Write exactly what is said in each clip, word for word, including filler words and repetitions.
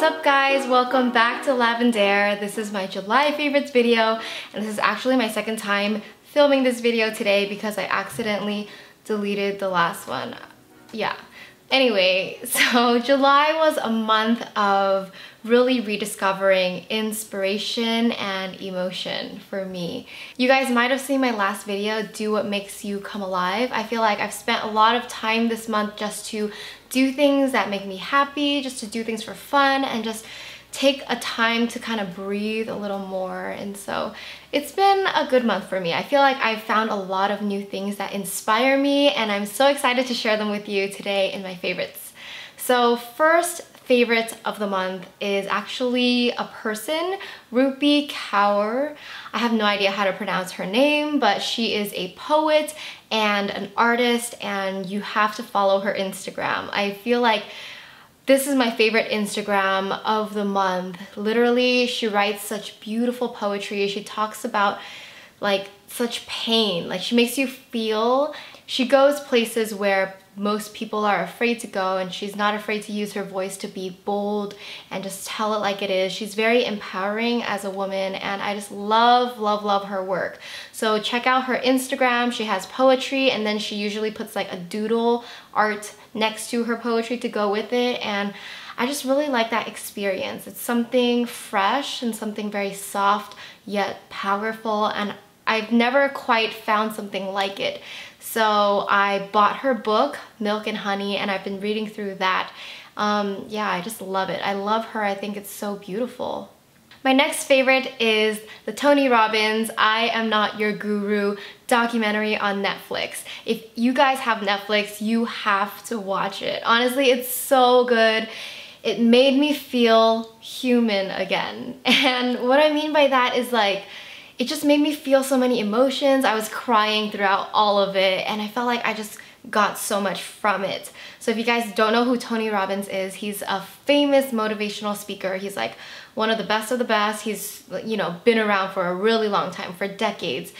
What's up guys? Welcome back to Lavendare. This is my July favorites video and this is actually my second time filming this video today because I accidentally deleted the last one. Yeah. Anyway, so July was a month of really rediscovering inspiration and emotion for me. You guys might have seen my last video, Do What Makes You Come Alive. I feel like I've spent a lot of time this month just to do things that make me happy, just to do things for fun, and just take a time to kind of breathe a little more. And so it's been a good month for me. I feel like I've found a lot of new things that inspire me, and I'm so excited to share them with you today in my favorites. So first favorite of the month is actually a person, Rupi Kaur. I have no idea how to pronounce her name, but she is a poet and an artist, and you have to follow her Instagram. I feel like this is my favorite Instagram of the month. Literally, she writes such beautiful poetry. She talks about like such pain. Like, she makes you feel. She goes places where most people are afraid to go, and she's not afraid to use her voice to be bold and just tell it like it is. She's very empowering as a woman, and I just love, love, love her work. So check out her Instagram. She has poetry, and then she usually puts like a doodle art next to her poetry to go with it, and I just really like that experience. It's something fresh and something very soft yet powerful, and I've never quite found something like it. So I bought her book, Milk and Honey, and I've been reading through that. Um, yeah, I just love it. I love her. I think it's so beautiful. My next favorite is the Tony Robbins I Am Not Your Guru documentary on Netflix. If you guys have Netflix, you have to watch it. Honestly, it's so good. It made me feel human again. And what I mean by that is like, it just made me feel so many emotions. I was crying throughout all of it, and I felt like I just got so much from it. So if you guys don't know who Tony Robbins is, he's a famous motivational speaker. He's like one of the best of the best. He's, you know, been around for a really long time, for decades.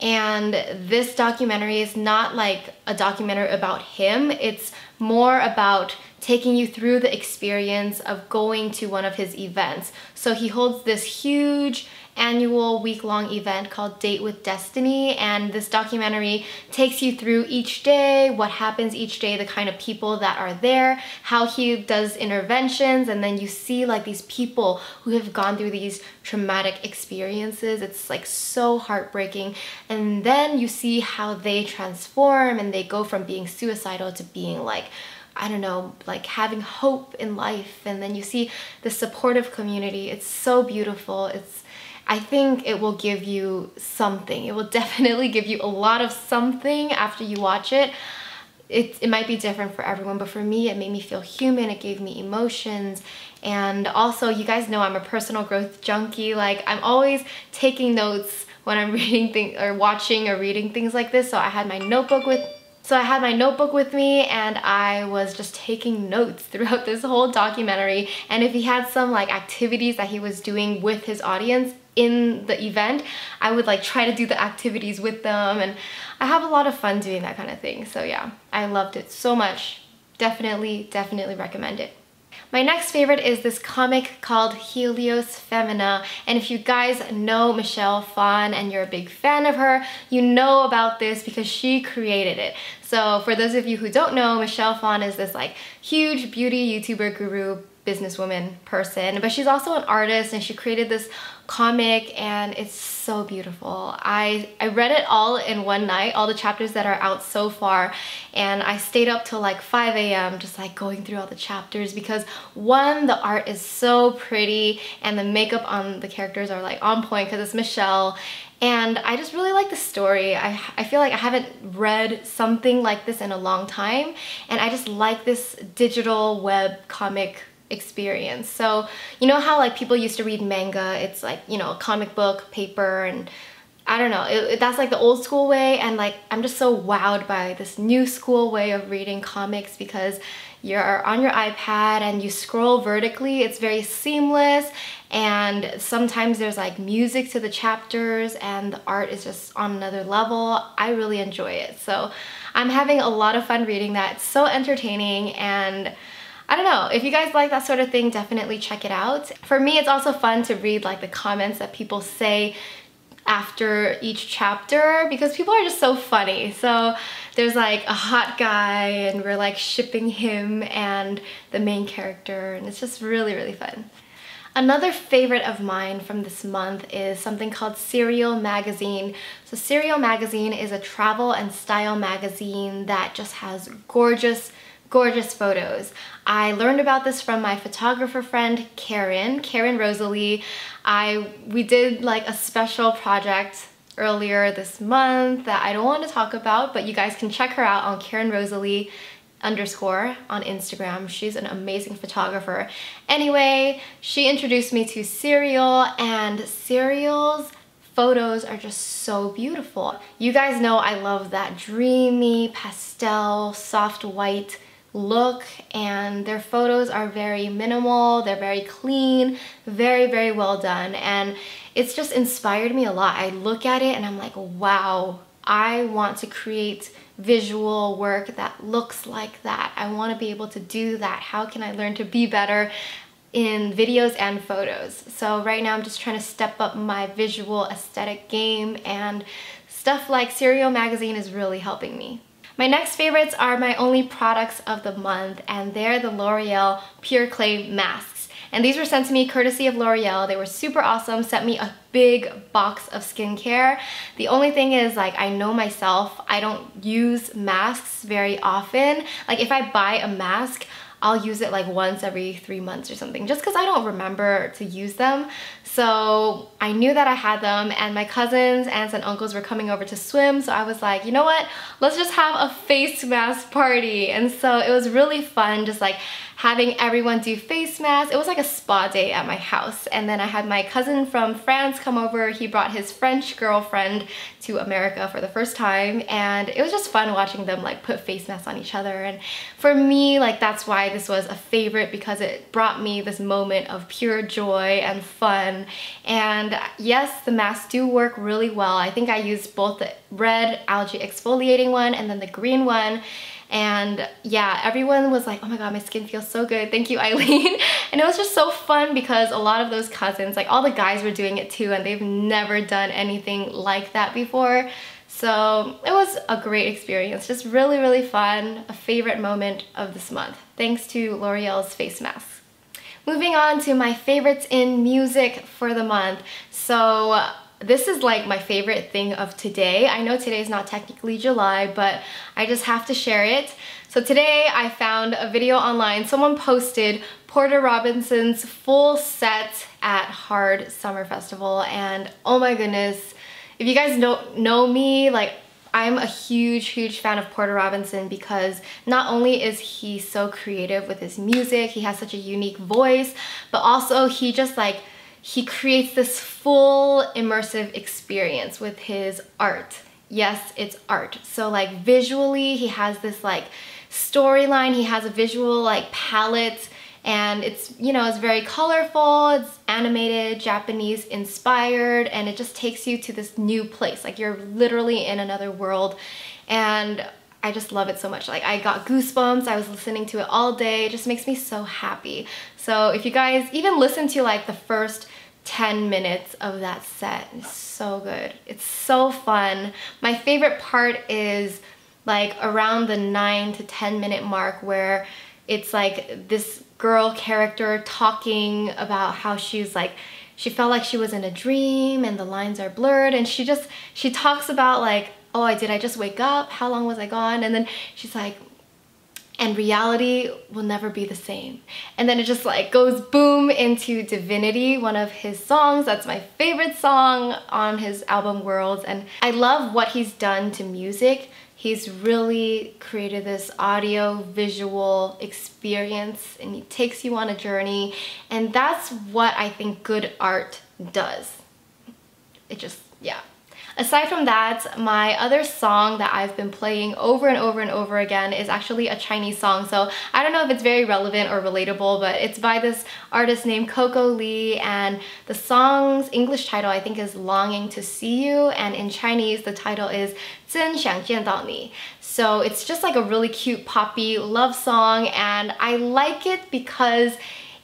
And this documentary is not like a documentary about him. It's more about taking you through the experience of going to one of his events. So he holds this huge annual week-long event called Date with Destiny, and this documentary takes you through each day, what happens each day, the kind of people that are there, how he does interventions, and then you see like these people who have gone through these traumatic experiences. It's like so heartbreaking, and then you see how they transform and they go from being suicidal to being like, I don't know, like having hope in life, and then you see the supportive community. It's so beautiful. It's I think it will give you something. It will definitely give you a lot of something after you watch it. It, it might be different for everyone, but for me, it made me feel human. It gave me emotions. And also, you guys know I'm a personal growth junkie. Like, I'm always taking notes when I'm reading things or watching or reading things like this. So I had my notebook with So I had my notebook with me, and I was just taking notes throughout this whole documentary. And if he had some like activities that he was doing with his audience in the event, I would like try to do the activities with them, and I have a lot of fun doing that kind of thing. So yeah, I loved it so much. Definitely, definitely recommend it. My next favorite is this comic called Helios Femina, and if you guys know Michelle Phan and you're a big fan of her, you know about this because she created it. So for those of you who don't know, Michelle Phan is this like huge beauty YouTuber guru businesswoman person, but she's also an artist, and she created this comic, and it's so beautiful. I, I read it all in one night, all the chapters that are out so far, and I stayed up till like five A M just like going through all the chapters because one, the art is so pretty, and the makeup on the characters are like on point because it's Michelle, and I just really like the story. I, I feel like I haven't read something like this in a long time, and I just like this digital web comic experience. So you know how like people used to read manga, it's like, you know, a comic book, paper, and I don't know, it, it, that's like the old school way, and like I'm just so wowed by this new school way of reading comics because you're on your iPad and you scroll vertically. It's very seamless, and sometimes there's like music to the chapters, and the art is just on another level. I really enjoy it, so I'm having a lot of fun reading that. It's so entertaining, and I I don't know, if you guys like that sort of thing, definitely check it out. For me, it's also fun to read like the comments that people say after each chapter, because people are just so funny. So there's like a hot guy and we're like shipping him and the main character, and it's just really, really fun. Another favorite of mine from this month is something called Cereal Magazine. So Cereal Magazine is a travel and style magazine that just has gorgeous, gorgeous photos. I learned about this from my photographer friend Karen, Karen Rosalie. I, we did like a special project earlier this month that I don't want to talk about, but you guys can check her out on Karen Rosalie underscore on Instagram. She's an amazing photographer. Anyway, she introduced me to Cereal, and Cereal's photos are just so beautiful. You guys know I love that dreamy, pastel, soft white look, and their photos are very minimal, they're very clean, very, very well done, and it's just inspired me a lot. I look at it and I'm like, wow, I want to create visual work that looks like that. I want to be able to do that. How can I learn to be better in videos and photos? So right now I'm just trying to step up my visual aesthetic game, and stuff like Cereal Magazine is really helping me. My next favorites are my only products of the month, and they're the L'Oreal Pure Clay Masks. And these were sent to me courtesy of L'Oreal. They were super awesome, sent me a big box of skincare. The only thing is, like, I know myself, I don't use masks very often. Like, if I buy a mask, I'll use it like once every three months or something, just because I don't remember to use them. So I knew that I had them, and my cousins, aunts, and uncles were coming over to swim, so I was like, you know what, let's just have a face mask party. And so it was really fun just like having everyone do face masks. It was like a spa day at my house. And then I had my cousin from France come over. He brought his French girlfriend to America for the first time, and it was just fun watching them like put face masks on each other. And for me, like, that's why this was a favorite, because it brought me this moment of pure joy and fun. And yes, the masks do work really well. I think I used both the red algae exfoliating one and then the green one. And yeah, everyone was like, oh my god, my skin feels so good, thank you, Eileen. And it was just so fun because a lot of those cousins, like all the guys were doing it too, and they've never done anything like that before. So it was a great experience, just really, really fun, a favorite moment of this month, thanks to L'Oreal's face masks. Moving on to my favorites in music for the month. So this is like my favorite thing of today. I know today is not technically July, but I just have to share it. So today I found a video online. Someone posted Porter Robinson's full set at Hard Summer Festival, and oh my goodness, if you guys don't know me, like, I'm a huge, huge fan of Porter Robinson, because not only is he so creative with his music, he has such a unique voice, but also he just like He creates this full immersive experience with his art. Yes, it's art. So like visually, he has this like storyline, he has a visual like palette, and it's, you know, it's very colorful, it's animated, Japanese inspired, and it just takes you to this new place. Like, you're literally in another world, and I just love it so much. Like, I got goosebumps, I was listening to it all day, it just makes me so happy. So if you guys even listen to like the first ten minutes of that set, it's so good, it's so fun. My favorite part is like around the nine to ten minute mark, where it's like this girl character talking about how she's like, she felt like she was in a dream and the lines are blurred, and she just, she talks about like, oh, did I just wake up? How long was I gone? And then she's like, and reality will never be the same. And then it just like goes boom into Divinity, one of his songs. That's my favorite song on his album Worlds. And I love what he's done to music. He's really created this audio visual experience, and he takes you on a journey. And that's what I think good art does. It just, yeah. Aside from that, my other song that I've been playing over and over and over again is actually a Chinese song, so I don't know if it's very relevant or relatable, but it's by this artist named Coco Lee, and the song's English title I think is Longing to See You, and in Chinese the title is 真想见到你. So it's just like a really cute poppy love song, and I like it because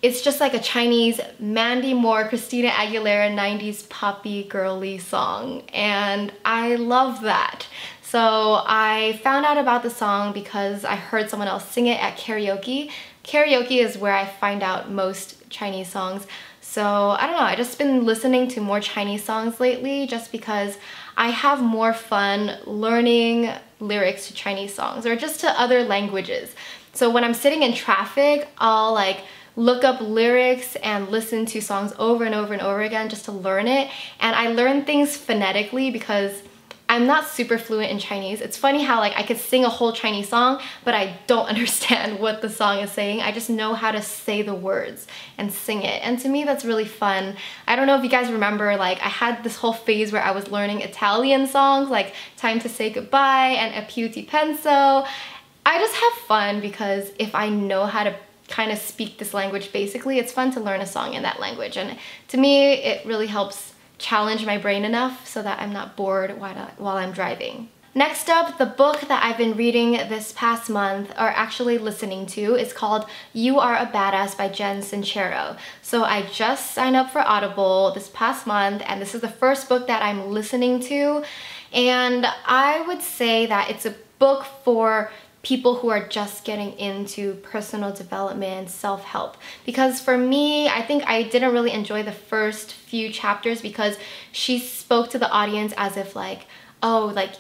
it's just like a Chinese Mandy Moore, Christina Aguilera nineties poppy girly song, and I love that. So I found out about the song because I heard someone else sing it at karaoke. Karaoke is where I find out most Chinese songs. So I don't know, I've just been listening to more Chinese songs lately just because I have more fun learning lyrics to Chinese songs or just to other languages. So when I'm sitting in traffic, I'll like look up lyrics and listen to songs over and over and over again just to learn it. And I learn things phonetically because I'm not super fluent in Chinese. It's funny how like I could sing a whole Chinese song, but I don't understand what the song is saying. I just know how to say the words and sing it. And to me, that's really fun. I don't know if you guys remember, like I had this whole phase where I was learning Italian songs, like Time to Say Goodbye and A Più Ti Penso. I just have fun because if I know how to kind of speak this language basically, it's fun to learn a song in that language, and to me it really helps challenge my brain enough so that I'm not bored while while I'm driving. Next up, the book that I've been reading this past month, or actually listening to, is called You Are a Badass by Jen Sincero. So I just signed up for Audible this past month, and this is the first book that I'm listening to, and I would say that it's a book for people who are just getting into personal development, self-help. Because for me, I think I didn't really enjoy the first few chapters because she spoke to the audience as if like, oh, like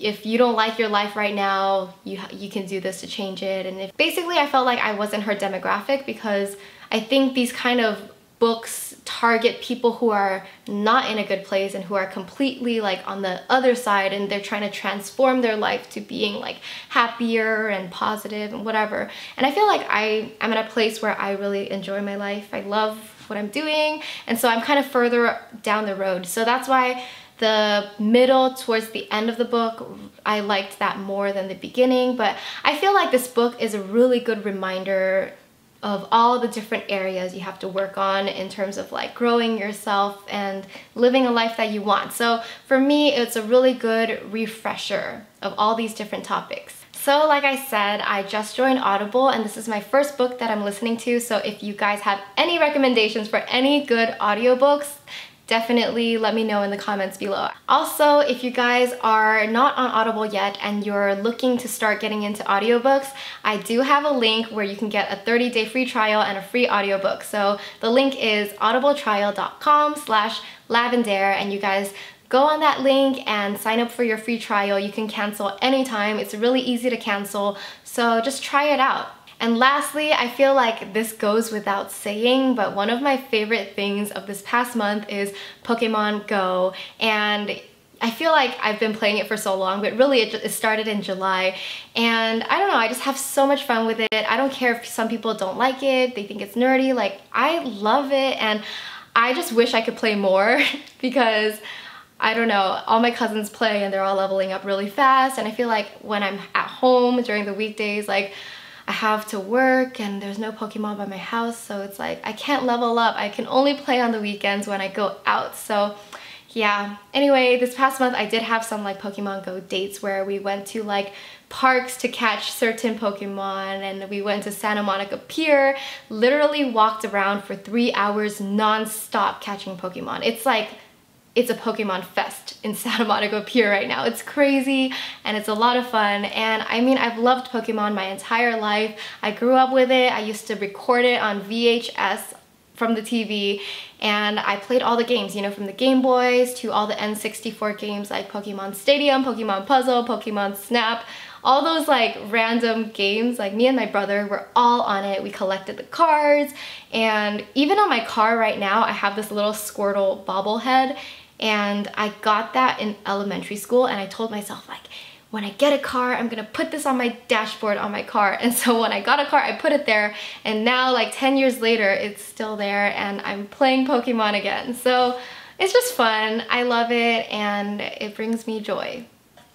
if you don't like your life right now, you you can do this to change it. And if, basically I felt like I wasn't her demographic because I think these kind of books target people who are not in a good place and who are completely like on the other side, and they're trying to transform their life to being like happier and positive and whatever. And I feel like I am in a place where I really enjoy my life. I love what I'm doing, and so I'm kind of further down the road. So that's why the middle towards the end of the book, I liked that more than the beginning. But I feel like this book is a really good reminder of all the different areas you have to work on in terms of like growing yourself and living a life that you want. So for me, it's a really good refresher of all these different topics. So like I said, I just joined Audible, and this is my first book that I'm listening to. So if you guys have any recommendations for any good audiobooks, definitely let me know in the comments below. Also, if you guys are not on Audible yet and you're looking to start getting into audiobooks, I do have a link where you can get a thirty day free trial and a free audiobook. So the link is audible trial dot com slash lavender, and you guys go on that link and sign up for your free trial. You can cancel anytime. It's really easy to cancel, so just try it out. And lastly, I feel like this goes without saying, but one of my favorite things of this past month is Pokemon Go. And I feel like I've been playing it for so long, but really it, it started in July. And I don't know, I just have so much fun with it. I don't care if some people don't like it, they think it's nerdy, like I love it. And I just wish I could play more because I don't know, all my cousins play and they're all leveling up really fast. And I feel like when I'm at home during the weekdays, like I have to work and there's no Pokemon by my house, so it's like I can't level up. I can only play on the weekends when I go out. So yeah, anyway, this past month I did have some like Pokemon Go dates where we went to like parks to catch certain Pokemon, and we went to Santa Monica Pier, literally walked around for three hours non-stop catching Pokemon. It's like it's a Pokemon fest in Santa Monica Pier right now. It's crazy and it's a lot of fun. And I mean, I've loved Pokemon my entire life. I grew up with it. I used to record it on V H S from the T V, and I played all the games, you know, from the Game Boys to all the N sixty-four games like Pokemon Stadium, Pokemon Puzzle, Pokemon Snap, all those like random games. Like me and my brother were all on it. We collected the cards, and even on my car right now, I have this little Squirtle bobblehead. And I got that in elementary school, and I told myself like, when I get a car, I'm gonna put this on my dashboard on my car. And so when I got a car, I put it there, and now like ten years later, it's still there, and I'm playing Pokemon again. So it's just fun. I love it and it brings me joy.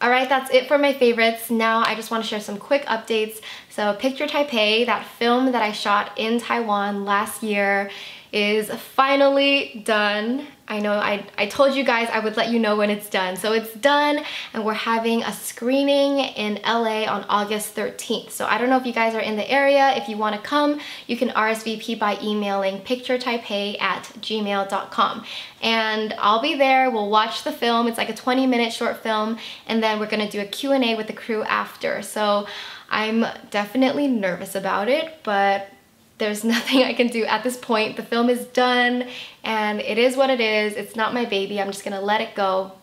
Alright, that's it for my favorites. Now I just want to share some quick updates. So Picture Taipei, that film that I shot in Taiwan last year, is finally done. I know I, I told you guys I would let you know when it's done. So it's done and we're having a screening in L A on August thirteenth. So I don't know if you guys are in the area. If you want to come, you can R S V P by emailing picture taipei at gmail dot com. And I'll be there. We'll watch the film. It's like a twenty minute short film. And then we're going to do a Q and A with the crew after. So I'm definitely nervous about it, but there's nothing I can do at this point. The film is done and it is what it is. It's not my baby. I'm just gonna let it go.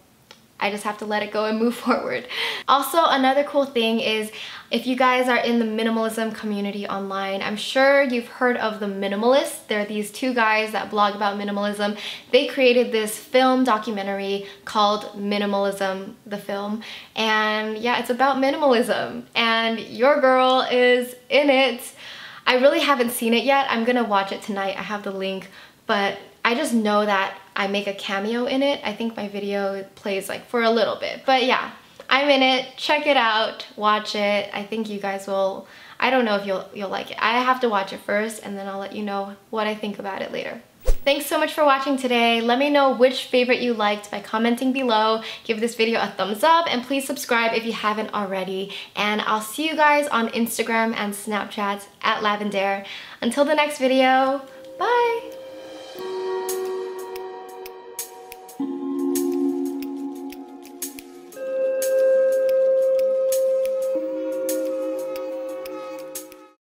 I just have to let it go and move forward. Also, another cool thing is if you guys are in the minimalism community online, I'm sure you've heard of The Minimalists. They're these two guys that blog about minimalism. They created this film documentary called Minimalism, the film. And yeah, it's about minimalism. And your girl is in it. I really haven't seen it yet. I'm gonna watch it tonight. I have the link, but I just know that I make a cameo in it. I think my video plays like for a little bit, but yeah, I'm in it. Check it out, watch it. I think you guys will, I don't know if you'll, you'll like it. I have to watch it first and then I'll let you know what I think about it later. Thanks so much for watching today. Let me know which favorite you liked by commenting below. Give this video a thumbs up and please subscribe if you haven't already. And I'll see you guys on Instagram and Snapchat at Lavendare. Until the next video, bye!